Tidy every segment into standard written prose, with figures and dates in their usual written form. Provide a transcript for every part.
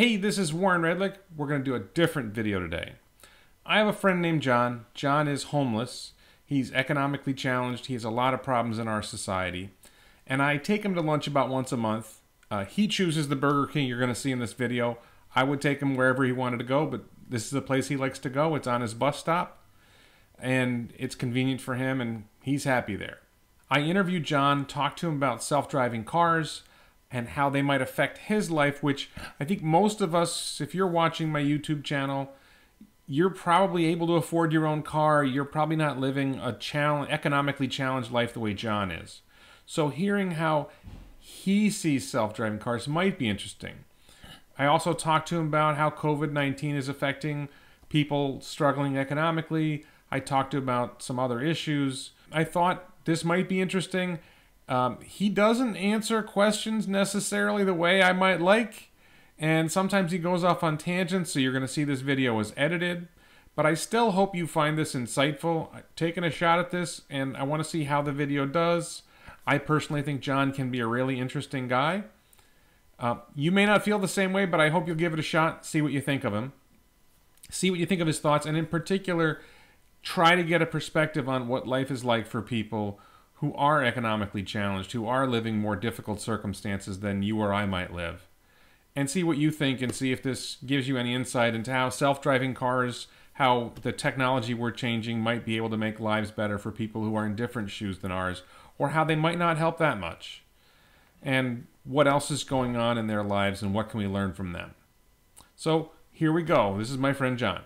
Hey, this is Warren Redlick. We're going to do a different video today. I have a friend named John. John is homeless. He's economically challenged. He has a lot of problems in our society. And I take him to lunch about once a month. He chooses the Burger King you're going to see in this video. I would take him wherever he wanted to go, but this is the place he likes to go. It's on his bus stop. And it's convenient for him, and he's happy there. I interviewed John, talked to him about self-driving cars and how they might affect his life, which I think most of us, if you're watching my YouTube channel, you're probably able to afford your own car. You're probably not living a economically challenged life the way John is. So hearing how he sees self-driving cars might be interesting. I also talked to him about how COVID-19 is affecting people struggling economically. I talked to him about some other issues. I thought this might be interesting. He doesn't answer questions necessarily the way I might like, and sometimes he goes off on tangents, so you're going to see this video as edited. But I still hope you find this insightful. I've taken a shot at this, and I want to see how the video does. I personally think John can be a really interesting guy. You may not feel the same way, but I hope you'll give it a shot, see what you think of him, see what you think of his thoughts, and in particular, try to get a perspective on what life is like for people who are economically challenged, who are living more difficult circumstances than you or I might live. And see what you think and see if this gives you any insight into how self-driving cars, how the technology we're changing might be able to make lives better for people who are in different shoes than ours, or how they might not help that much. And what else is going on in their lives and what can we learn from them? So here we go. This is my friend John.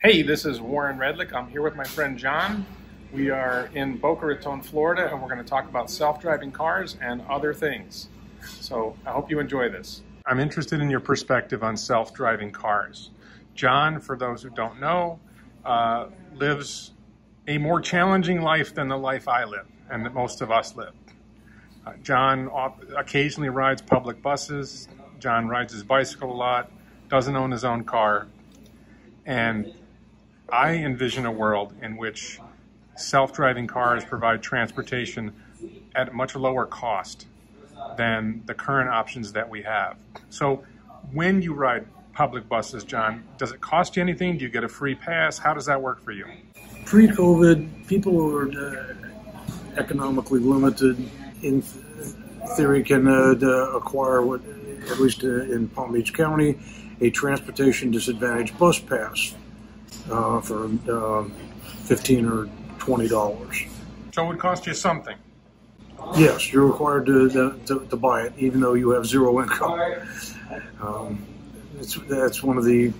Hey, this is Warren Redlick. I'm here with my friend John. We are in Boca Raton, Florida, and we're going to talk about self-driving cars and other things. So I hope you enjoy this. I'm interested in your perspective on self-driving cars. John, for those who don't know, lives a more challenging life than the life I live and that most of us live. John occasionally rides public buses. John rides his bicycle a lot, doesn't own his own car, and I envision a world in which self-driving cars provide transportation at a much lower cost than the current options that we have. So when you ride public buses, John, does it cost you anything? Do you get a free pass? How does that work for you? Pre-COVID, people who are economically limited, in theory, can acquire, what, at least in Palm Beach County, a transportation disadvantaged bus pass for $15 or $20. So it would cost you something. Yes, you're required to buy it, even though you have zero income. That's one of the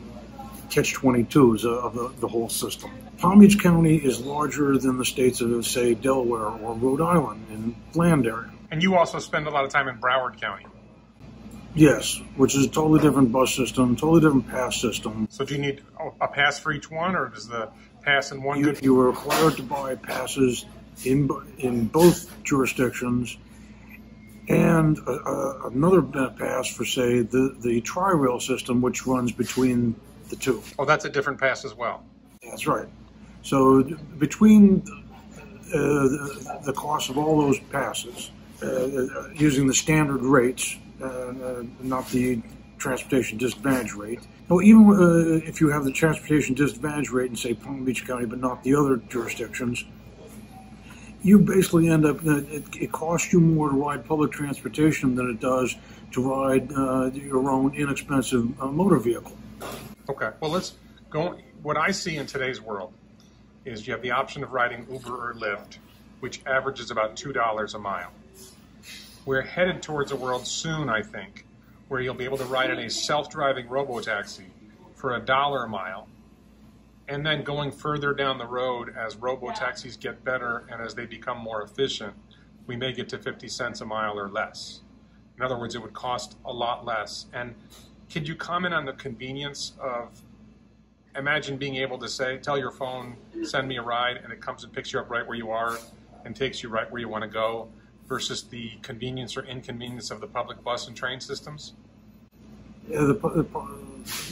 catch-22s of the whole system. Palm Beach County is larger than the states of, say, Delaware or Rhode Island in land area. And you also spend a lot of time in Broward County. Yes, which is a totally different bus system, totally different pass system. So do you need a pass for each one, or does the pass in one? You were required to buy passes in both jurisdictions, and another pass for, say, the tri-rail system, which runs between the two. Oh, that's a different pass as well. That's right. So between the cost of all those passes, using the standard rates, not the transportation disadvantage rate. Well, even if you have the transportation disadvantage rate in, say, Palm Beach County, but not the other jurisdictions, you basically end up, it costs you more to ride public transportation than it does to ride your own inexpensive motor vehicle. Okay, well, let's go. What I see in today's world is you have the option of riding Uber or Lyft, which averages about $2 a mile. We're headed towards a world soon, I think, where you'll be able to ride in a self-driving robo-taxi for $1 a mile, and then going further down the road as robo-taxis get better and as they become more efficient, we may get to 50 cents a mile or less. In other words, it would cost a lot less. And could you comment on the convenience of, imagine being able to say, tell your phone, send me a ride, and it comes and picks you up right where you are and takes you right where you want to go, versus the convenience or inconvenience of the public bus and train systems? Yeah,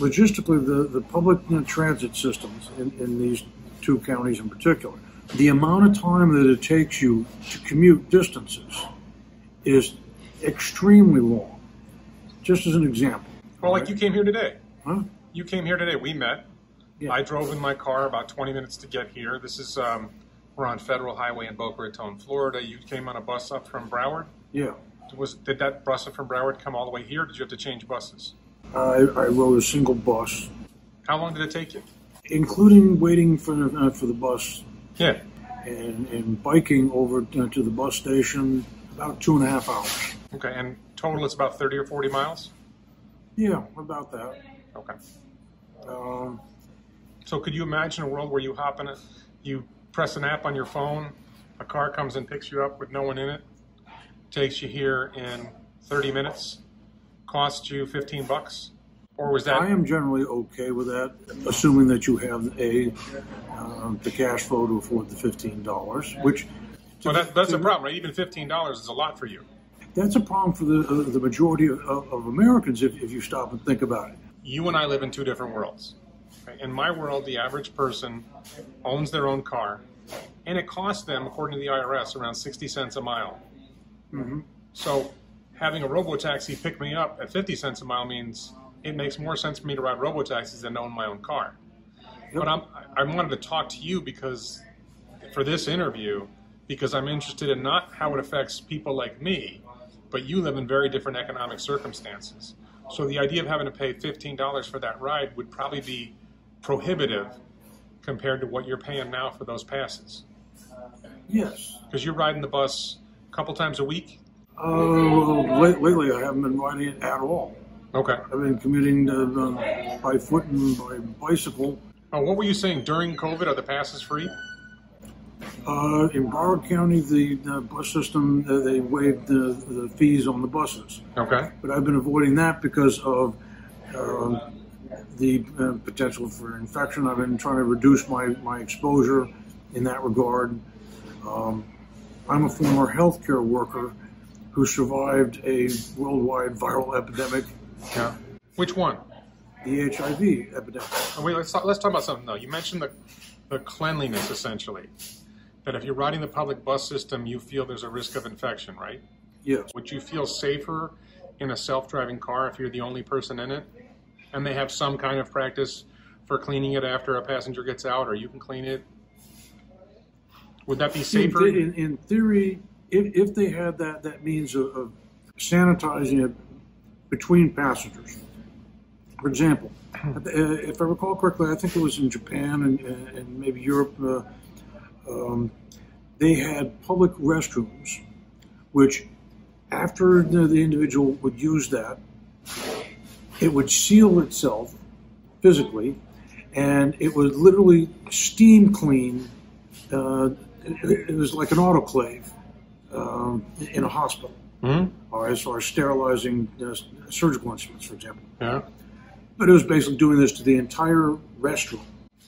logistically, the public transit systems in these two counties in particular, the amount of time that it takes you to commute distances is extremely long. Just as an example, Well, like you came here today. Huh? You came here today. We met. Yeah. I drove in my car about 20 minutes to get here. This is, we're on Federal Highway in Boca Raton, Florida. You came on a bus up from Broward? Yeah. Did that bus up from Broward come all the way here, or did you have to change buses? I rode a single bus. How long did it take you? Including waiting for the bus. Yeah. And biking over to the bus station, about 2.5 hours. Okay, and total it's about 30 or 40 miles? Yeah, about that. Okay. So could you imagine a world where you hop in you press an app on your phone, a car comes and picks you up with no one in it, takes you here in 30 minutes, costs you $15? Or was that? I am generally okay with that, assuming that you have the cash flow to afford the $15, which. So that's a problem, right? Even $15 is a lot for you. That's a problem for the majority of Americans if you stop and think about it. You and I live in two different worlds. Right? In my world, the average person owns their own car, and it costs them, according to the IRS, around 60 cents a mile. Mm-hmm. So having a robo-taxi pick me up at 50 cents a mile means it makes more sense for me to ride robo-taxis than own my own car. Yep. But I wanted to talk to you because, for this interview, because I'm interested in not how it affects people like me, but you live in very different economic circumstances. So the idea of having to pay $15 for that ride would probably be prohibitive compared to what you're paying now for those passes. Yes. Because you're riding the bus a couple times a week? Lately I haven't been riding it at all. Okay. I've been commuting by foot and by bicycle. What were you saying? During COVID, are the passes free? In Broward County, the bus system, they waived the fees on the buses. Okay. But I've been avoiding that because of the potential for infection. I've been trying to reduce my exposure in that regard. I'm a former healthcare worker who survived a worldwide viral epidemic. Yeah. Which one? The HIV epidemic. Oh, wait, let's talk about something, though. You mentioned the cleanliness, essentially. That if you're riding the public bus system, you feel there's a risk of infection, right? Yes. Would you feel safer in a self-driving car if you're the only person in it? And they have some kind of practice for cleaning it after a passenger gets out, or you can clean it? Would that be safer? In theory, if they had that means of sanitizing it between passengers. For example, if I recall correctly, I think it was in Japan and maybe Europe, they had public restrooms, which after the individual would use that, it would seal itself physically, and it would literally steam clean. It was like an autoclave in a hospital, mm-hmm. or sterilizing surgical instruments, for example. Yeah. But it was basically doing this to the entire restroom.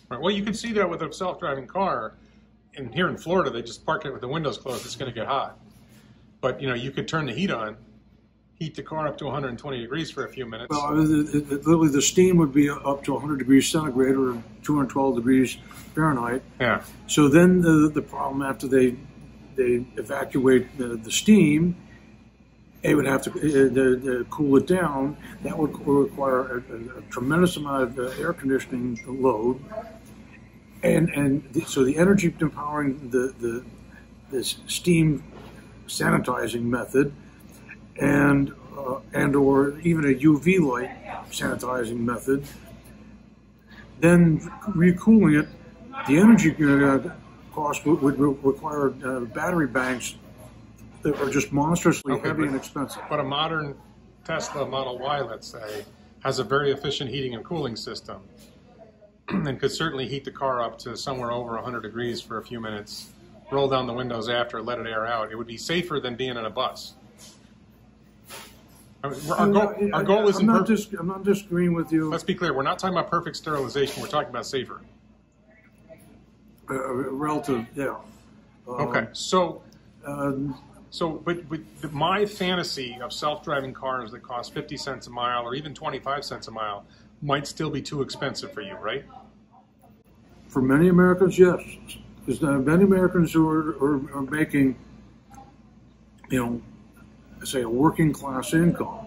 Right. Well, you can see that with a self-driving car. And here in Florida, they just park it with the windows closed. It's going to get hot. But, you know, you could turn the heat on, heat the car up to 120 degrees for a few minutes. Well, literally the steam would be up to 100 degrees centigrade or 212 degrees Fahrenheit. Yeah. So then the problem after they evacuate the steam, they would have to cool it down. That would require a tremendous amount of air conditioning load. And so the energy empowering this steam sanitizing method, and or even a UV light sanitizing method, then recooling it, the energy cost would require battery banks that are just monstrously heavy and expensive. But a modern Tesla Model Y, let's say, has a very efficient heating and cooling system, and could certainly heat the car up to somewhere over 100 degrees for a few minutes, roll down the windows after, let it air out. It would be safer than being in a bus. I mean, our goal isn't perfect. I'm not disagreeing with you. Let's be clear. We're not talking about perfect sterilization. We're talking about safer. Relative, yeah. Okay. So, but my fantasy of self-driving cars that cost 50 cents a mile or even 25 cents a mile might still be too expensive for you, right? For many Americans, yes. There's many Americans who are making, say, a working class income.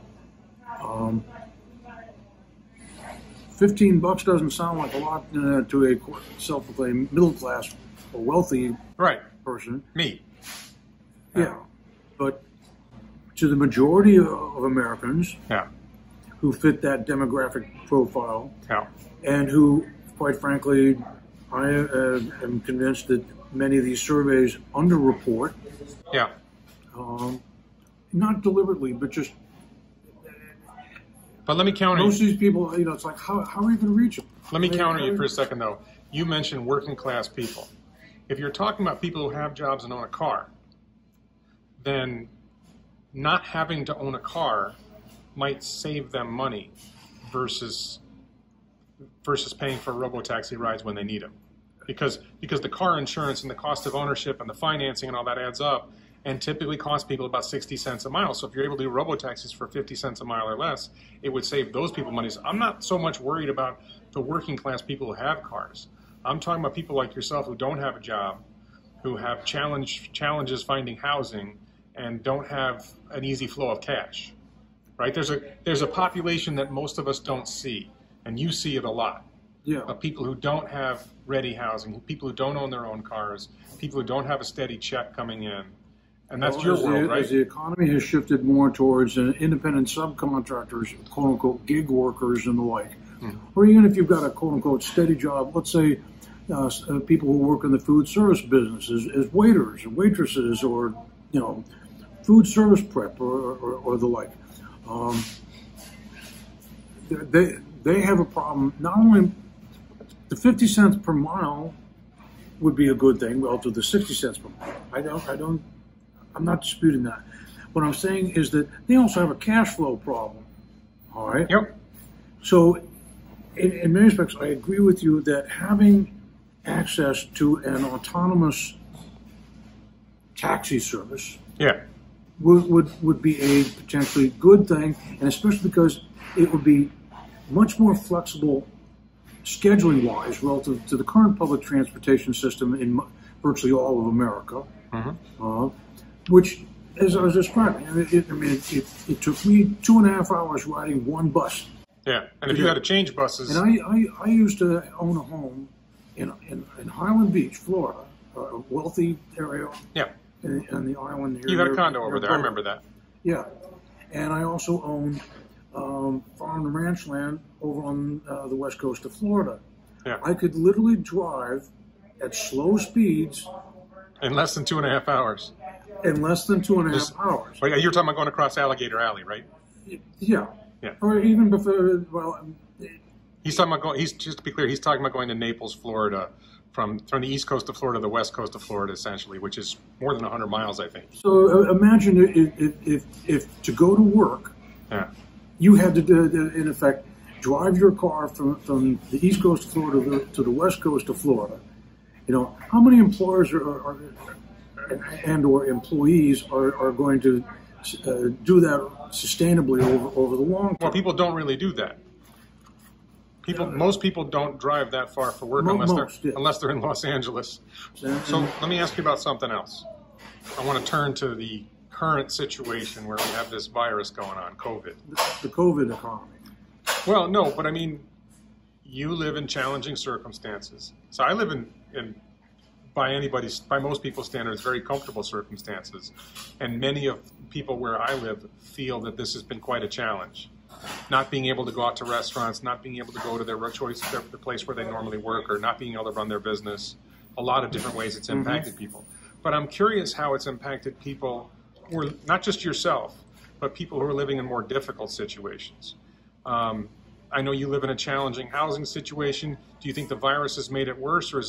$15 doesn't sound like a lot to a self-proclaimed middle-class or wealthy person. Me. Yeah. But to the majority of Americans who fit that demographic profile and who, quite frankly, I am convinced that many of these surveys underreport. Yeah. Not deliberately, but just... But let me counter. Most of these people, you know, it's like, how are you going to reach them? Let me counter you for a second, though. You mentioned working class people. If you're talking about people who have jobs and own a car, then not having to own a car might save them money versus paying for robo-taxi rides when they need them. Because the car insurance and the cost of ownership and the financing and all that adds up and typically costs people about 60 cents a mile. So if you're able to do robo-taxis for 50 cents a mile or less, it would save those people money. So I'm not so much worried about the working class people who have cars. I'm talking about people like yourself who don't have a job, who have challenges finding housing, and don't have an easy flow of cash, right? There's a population that most of us don't see, and you see it a lot. Yeah. Of people who don't have ready housing, people who don't own their own cars, people who don't have a steady check coming in. And that's your world, right? As the economy has shifted more towards independent subcontractors, quote-unquote gig workers and the like, or even if you've got a quote-unquote steady job, let's say people who work in the food service business as waiters and waitresses or, you know, food service prep or the like. They have a problem. Not only the 50 cents per mile would be a good thing relative to the 60 cents per mile. I'm not disputing that. What I'm saying is that they also have a cash flow problem. All right. Yep. So in many respects, I agree with you that having access to an autonomous taxi service would be a potentially good thing, and especially because it would be much more flexible scheduling-wise relative to the current public transportation system in virtually all of America, which, as I was describing, it took me 2.5 hours riding one bus. Yeah, and if you had to change buses... And I used to own a home in Highland Beach, Florida, a wealthy area on the island here. You had a condo over there, I remember that. Yeah, and I also owned... farm and ranch land over on the west coast of Florida. Yeah. I could literally drive at slow speeds. In less than 2.5 hours. In less than 2.5 hours. Well, yeah, you were talking about going across Alligator Alley, right? Yeah. Yeah. Or even before, well... He's talking about going, just to be clear, he's talking about going to Naples, Florida, from the east coast of Florida to the west coast of Florida, essentially, which is more than 100 miles, I think. So imagine if to go to work... Yeah. You had to, in effect, drive your car from the east coast of Florida to the west coast of Florida. You know, how many employers or employees are going to do that sustainably over the long term? Well, people don't really do that. Most people don't drive that far for work unless they're in Los Angeles. So let me ask you about something else. I want to turn to the current situation where we have this virus going on, COVID. The COVID economy. Well, no, but I mean, you live in challenging circumstances. So I live in by most people's standards, very comfortable circumstances. And many of people where I live feel that this has been quite a challenge. Not being able to go out to restaurants, not being able to go to the place where they normally work, or not being able to run their business. A lot of different ways it's impacted people. But I'm curious how it's impacted people, or not just yourself, but people who are living in more difficult situations. I know you live in a challenging housing situation. Do you think the virus has made it worse, or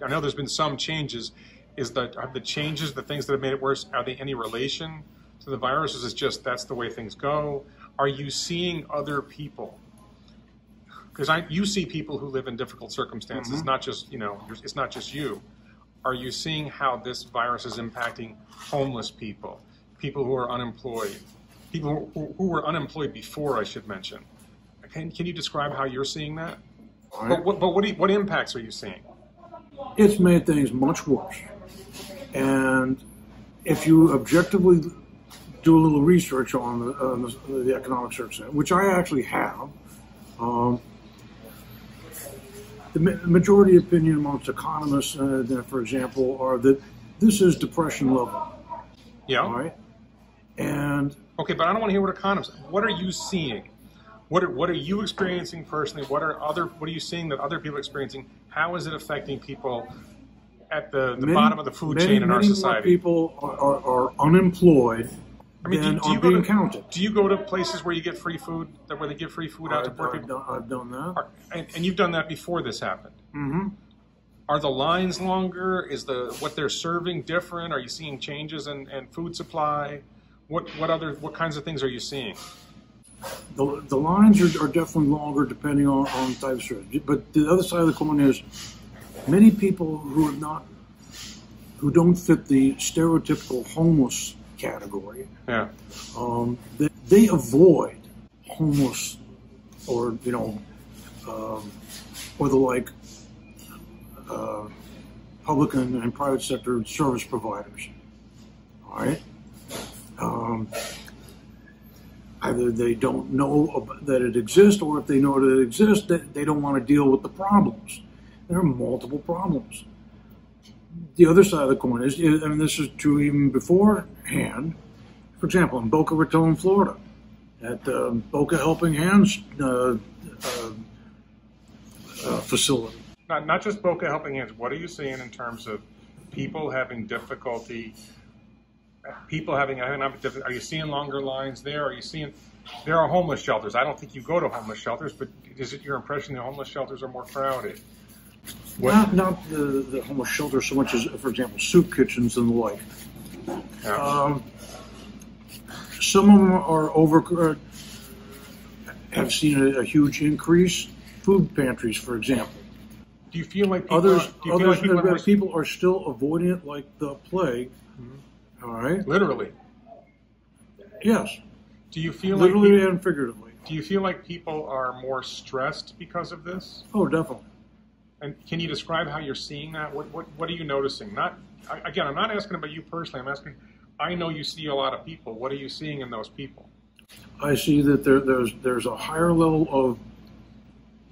I know there's been some changes. Are the changes, the things that have made it worse, are they any relation to the virus, or is it just that's the way things go? Are you seeing other people? Because you see people who live in difficult circumstances, not just, you know, it's not just you. Are you seeing how this virus is impacting homeless people, people who are unemployed, people who were unemployed before, I should mention? Can you describe how you're seeing that? Right. But what impacts are you seeing? It's made things much worse. And if you objectively do a little research on the economic circumstances, which I actually have, The majority opinion amongst economists, for example, are that this is depression level. Yeah. All right. And okay, but I don't want to hear what economists. What are you seeing? What are you experiencing personally? What are you seeing that other people are experiencing? How is it affecting people at the bottom of the food chain in our society? Many people are unemployed. I mean, do you go to places where you get free food, where they give free food out to poor people? I've done that. And you've done that before this happened? Mm-hmm. Are the lines longer? Is what they're serving different? Are you seeing changes in food supply? What kinds of things are you seeing? The lines are definitely longer depending on the type of service. But the other side of the coin is many people who don't fit the stereotypical homeless category. Yeah. They avoid homeless or or the like public and private sector service providers. All right. Either they don't know that it exists, or if they know that it exists, they don't want to deal with the problems. There are multiple problems. The other side of the coin is, and this is true even beforehand, for example, in Boca Raton, Florida, at the Boca Helping Hands facility. Not just Boca Helping Hands, what are you seeing in terms of people having difficulty, are you seeing longer lines there? There are homeless shelters. I don't think you go to homeless shelters, but is it your impression the homeless shelters are more crowded? Not the homeless shelter so much as, for example, soup kitchens and the like. Yeah. Some of them are have seen a huge increase. Food pantries, for example. Do you feel like people are still avoiding it like the plague? Mm-hmm. All right. Literally. Yes. Do you feel literally and figuratively? Do you feel like people are more stressed because of this? Oh, definitely. And can you describe how you're seeing that? What are you noticing? Again, I'm not asking about you personally. I'm asking, I know you see a lot of people. What are you seeing in those people? I see that there's a higher level of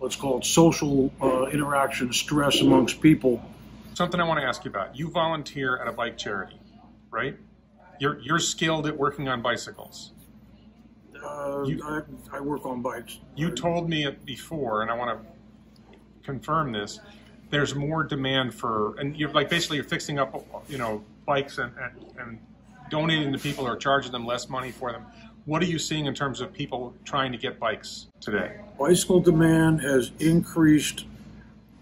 what's called social interaction stress amongst people. Something I want to ask you about. You volunteer at a bike charity, right? You're skilled at working on bicycles. I work on bikes. You told me it before, and I want to confirm this. There's more demand for, and you're like basically you're fixing up, bikes and donating to people or charging them less money for them. What are you seeing in terms of people trying to get bikes today? Bicycle demand has increased,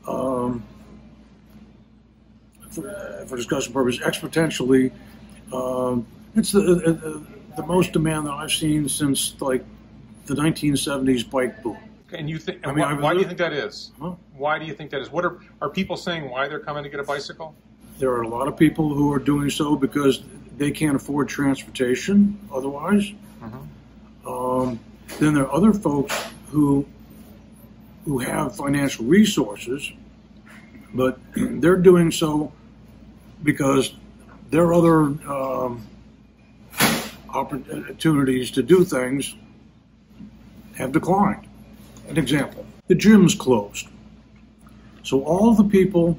for discussion purposes, exponentially. It's the most demand that I've seen since like the 1970s bike boom. And you think? Why do you think that is? Huh? Why do you think that is? What are people saying? Why they're coming to get a bicycle? There are a lot of people who are doing so because they can't afford transportation otherwise. Mm-hmm. Then there are other folks who have financial resources, but they're doing so because there are other opportunities to do things have declined. An example, the gym's closed. So all the people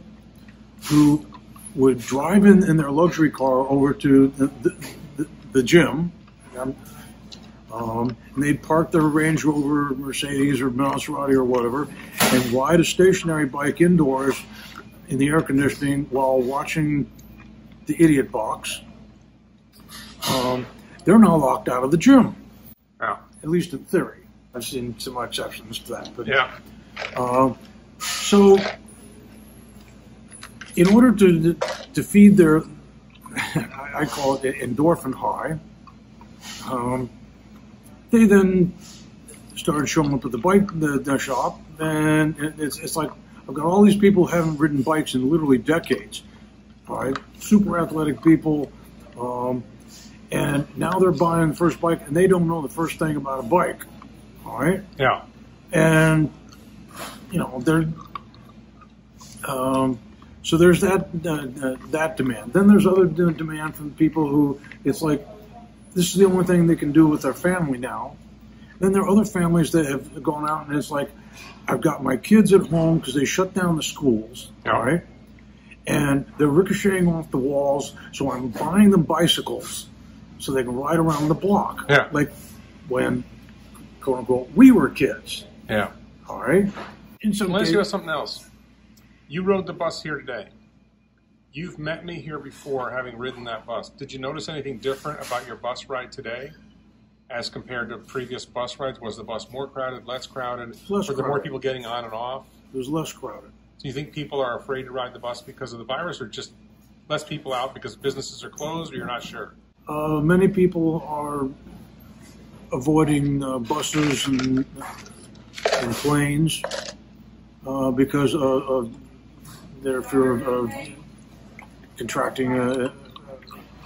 who would drive in their luxury car over to the gym, and they'd park their Range Rover, Mercedes, or Maserati or whatever, and ride a stationary bike indoors in the air conditioning while watching the Idiot Box, they're now locked out of the gym, at least in theory. I've seen some exceptions to that, but yeah. So, in order to feed their, I call it endorphin high, they then started showing up at the shop, and it's like I've got all these people who haven't ridden bikes in literally decades, all right? Super athletic people, and now they're buying the first bike, and they don't know the first thing about a bike. All right. Yeah. And they're so there's that demand. Then there's other demand from people who it's like this is the only thing they can do with their family now, Then there are other families that have gone out and it's like, I've got my kids at home because they shut down the schools, all right? And they're ricocheting off the walls, so I'm buying them bicycles so they can ride around the block. Yeah. Like when, quote unquote, we were kids. Yeah. All right? And so let's do something else. You rode the bus here today. You've met me here before having ridden that bus. Did you notice anything different about your bus ride today as compared to previous bus rides? Was the bus more crowded, less crowded? Less crowded. Were there more people getting on and off? It was less crowded. Do you think people are afraid to ride the bus because of the virus, or just less people out because businesses are closed, or you're not sure? Many people are avoiding buses and planes because of their fear of contracting a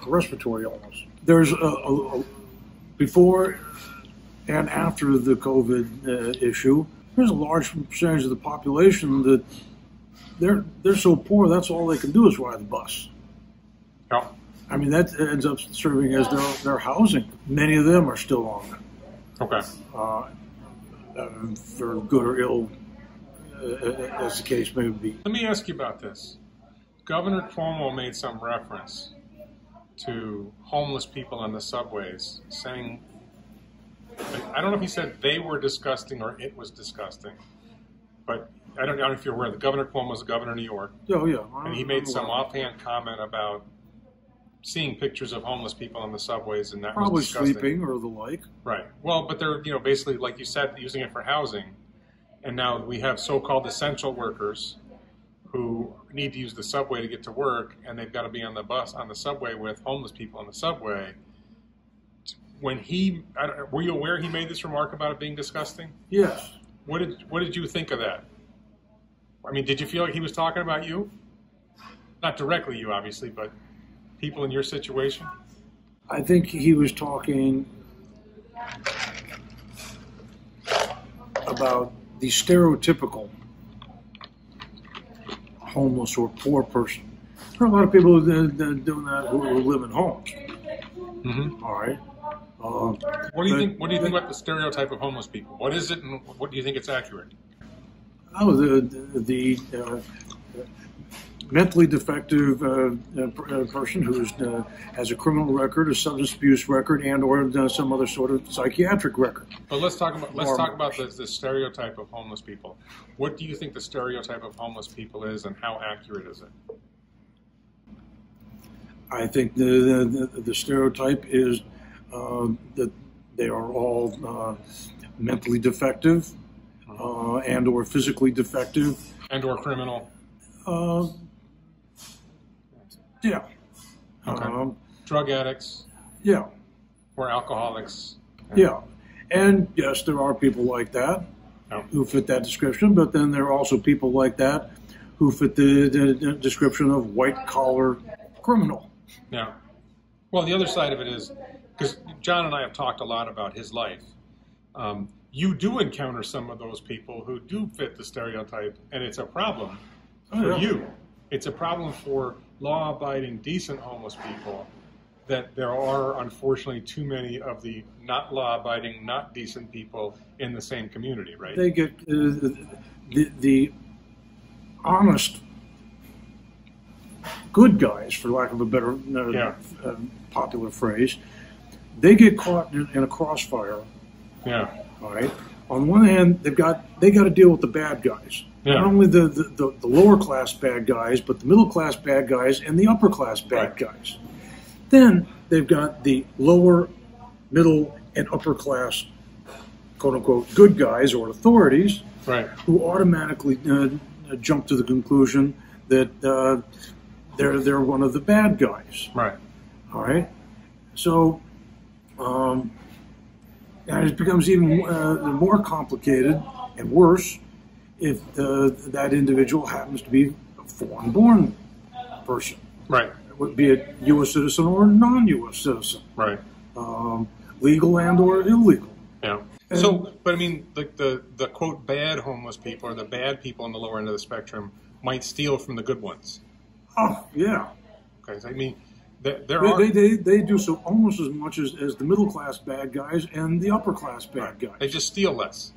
respiratory illness. There's a before and after the COVID issue, there's a large percentage of the population that they're so poor, that's all they can do is ride the bus. Yeah. I mean, that ends up serving as their housing. Many of them are still on it. Okay. For good or ill, as the case may be. Let me ask you about this. Governor Cuomo made some reference to homeless people on the subways, saying, I don't know if he said they were disgusting or it was disgusting, but I don't know if you're aware, the Governor Cuomo was the governor of New York. Oh, yeah. And he made some offhand comment about seeing pictures of homeless people on the subways, and that was disgusting. Probably sleeping or the like. Right. Well, but they're, you know, basically, like you said, using it for housing, and now we have so-called essential workers who need to use the subway to get to work, and they've got to be on the bus, on the subway with homeless people on the subway. When he, were you aware he made this remark about it being disgusting? Yes. What did you think of that? I mean, did you feel like he was talking about you? Not directly you, obviously, but people in your situation? I think he was talking about the stereotypical homeless or poor person. There are a lot of people that doing that who live in homes. Mm-hmm. All right. What do you think about the stereotype of homeless people? What is it, and what do you think it's accurate? Oh, the mentally defective person who has a criminal record, a substance abuse record, and/or some other sort of psychiatric record. But let's talk about the stereotype of homeless people. What do you think the stereotype of homeless people is, and how accurate is it? I think the stereotype is that they are all mentally defective, and/or physically defective, and/or criminal. Yeah. Okay. Drug addicts. Yeah. Or alcoholics. Yeah. And yes, there are people like that who fit that description, but then there are also people like that who fit the description of white-collar criminal. Yeah. Well, the other side of it is, because John and I have talked a lot about his life, you do encounter some of those people who do fit the stereotype, and it's a problem for you. It's a problem for law-abiding, decent homeless people that there are, unfortunately, too many of the not law-abiding, not decent people in the same community, right? They get the honest, good guys, for lack of a better popular phrase, they get caught in a crossfire. Yeah. All right. On one hand, they got to deal with the bad guys. Yeah. Not only the lower class bad guys, but the middle class bad guys and the upper class bad guys. Then they've got the lower, middle, and upper class, quote unquote, good guys or authorities, who automatically jump to the conclusion that they're one of the bad guys. Right. All right. So. And it becomes even more complicated and worse if that individual happens to be a foreign-born person. Right. Be it U.S. citizen or non-U.S. citizen. Right. Legal and or illegal. Yeah. And so, but I mean, like the quote bad homeless people or the bad people on the lower end of the spectrum might steal from the good ones. Oh, yeah. Okay. So, I mean, They do so almost as much as the middle class bad guys and the upper class bad guys. They just steal less.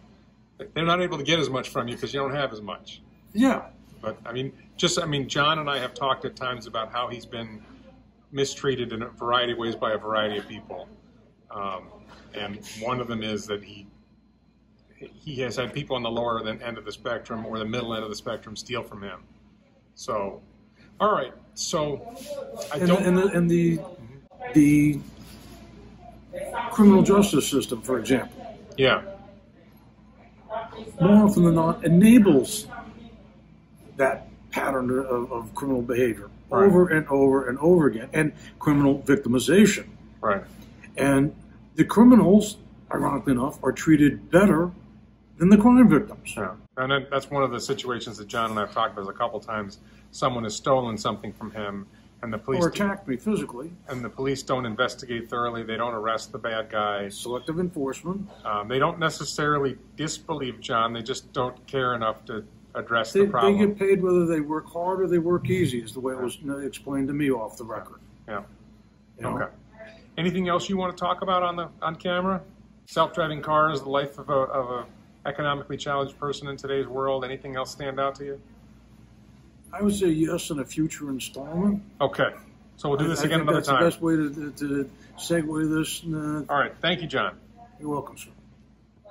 They're not able to get as much from you because you don't have as much. Yeah. But I mean, John and I have talked at times about how he's been mistreated in a variety of ways by a variety of people, and one of them is that he has had people on the lower end of the spectrum or the middle end of the spectrum steal from him. So, all right. So, the criminal justice system, for example. Yeah. More often than not, enables that pattern of criminal behavior over and over and over again, and criminal victimization. Right. And the criminals, ironically enough, are treated better than the crime victims. Yeah. And then that's one of the situations that John and I have talked about a couple times. Someone has stolen something from him, and the police... Or attacked me physically. And the police don't investigate thoroughly. They don't arrest the bad guy. Selective enforcement. They don't necessarily disbelieve John. They just don't care enough to address the problem. They get paid whether they work hard or they work easy, is the way it was explained to me off the record. Yeah. You know? Okay. Anything else you want to talk about on camera? Self-driving cars, the life of a economically challenged person in today's world. Anything else stand out to you? I would say yes in a future installment. Okay. So we'll do this again another time. I think that's the best way to segue this. All right. Thank you, John. You're welcome, sir.